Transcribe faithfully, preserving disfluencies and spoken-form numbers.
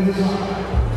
This is